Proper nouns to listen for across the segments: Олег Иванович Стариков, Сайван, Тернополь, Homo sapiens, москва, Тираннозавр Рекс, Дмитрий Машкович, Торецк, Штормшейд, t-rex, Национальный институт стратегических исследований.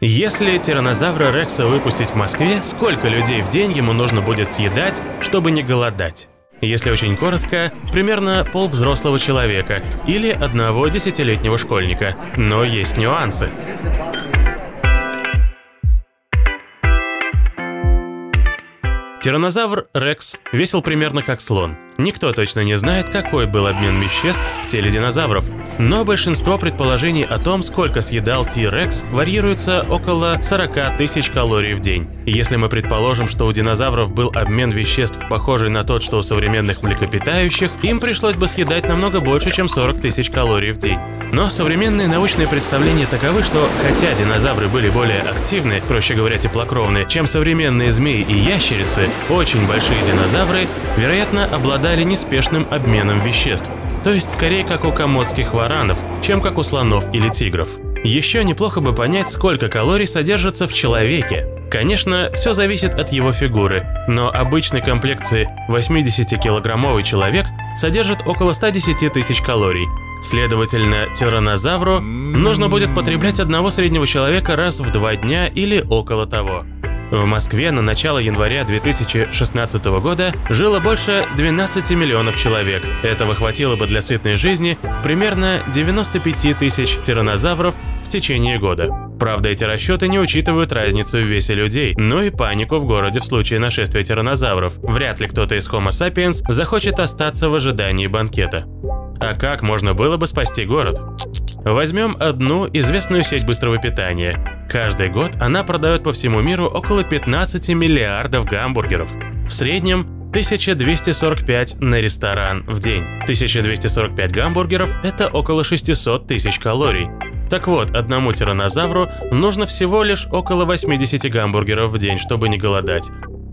Если тираннозавра Рекса выпустить в Москве, сколько людей в день ему нужно будет съедать, чтобы не голодать? Если очень коротко, примерно полвзрослого человека или одного десятилетнего школьника. Но есть нюансы. Тираннозавр Рекс весил примерно как слон. Никто точно не знает, какой был обмен веществ в теле динозавров, но большинство предположений о том, сколько съедал T-Rex, варьируется около 40 тысяч калорий в день. Если мы предположим, что у динозавров был обмен веществ, похожий на тот, что у современных млекопитающих, им пришлось бы съедать намного больше, чем 40 тысяч калорий в день. Но современные научные представления таковы, что хотя динозавры были более активны, проще говоря, теплокровны, чем современные змеи и ящерицы, очень большие динозавры, вероятно, обладали неспешным обменом веществ. То есть скорее как у комодских варанов, чем как у слонов или тигров. Еще неплохо бы понять, сколько калорий содержится в человеке. Конечно, все зависит от его фигуры, но обычной комплекции 80-килограммовый человек содержит около 110 тысяч калорий. Следовательно, тираннозавру нужно будет потреблять одного среднего человека раз в 2 дня или около того. В Москве на начало января 2016 года жило больше 12 миллионов человек. Этого хватило бы для сытной жизни примерно 95 тысяч тираннозавров в течение года. Правда, эти расчеты не учитывают разницу в весе людей, ну и панику в городе в случае нашествия тираннозавров. Вряд ли кто-то из Homo sapiens захочет остаться в ожидании банкета. А как можно было бы спасти город? Возьмем одну известную сеть быстрого питания. Каждый год она продает по всему миру около 15 миллиардов гамбургеров. В среднем 1245 на ресторан в день. 1245 гамбургеров – это около 600 тысяч калорий. Так вот, одному тираннозавру нужно всего лишь около 80 гамбургеров в день, чтобы не голодать.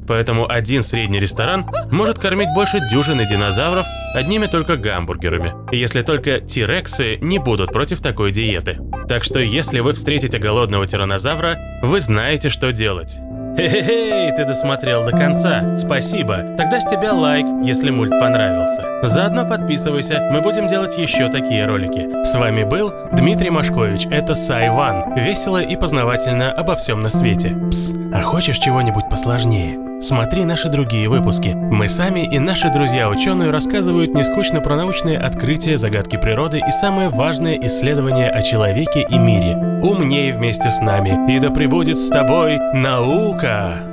Поэтому один средний ресторан может кормить больше дюжины динозавров одними только гамбургерами, если только T-рексы не будут против такой диеты. Так что если вы встретите голодного тираннозавра, вы знаете, что делать. Хе-хе-хей, ты досмотрел до конца, спасибо, тогда с тебя лайк, если мульт понравился. Заодно подписывайся, мы будем делать еще такие ролики. С вами был Дмитрий Машкович, это Сайван, весело и познавательно обо всем на свете. Пс, а хочешь чего-нибудь посложнее? Смотри наши другие выпуски. Мы сами и наши друзья-ученые рассказывают нескучно про научные открытия, загадки природы и самое важное исследование о человеке и мире. Умней вместе с нами, и да пребудет с тобой наука!